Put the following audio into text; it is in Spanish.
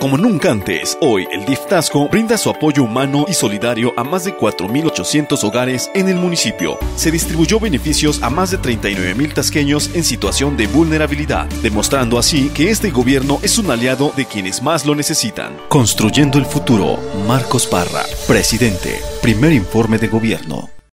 Como nunca antes, hoy el DIF Taxco brinda su apoyo humano y solidario a más de 4.800 hogares en el municipio. Se distribuyó beneficios a más de 39.000 taxqueños en situación de vulnerabilidad, demostrando así que este gobierno es un aliado de quienes más lo necesitan. Construyendo el futuro, Marcos Parra, presidente, primer informe de gobierno.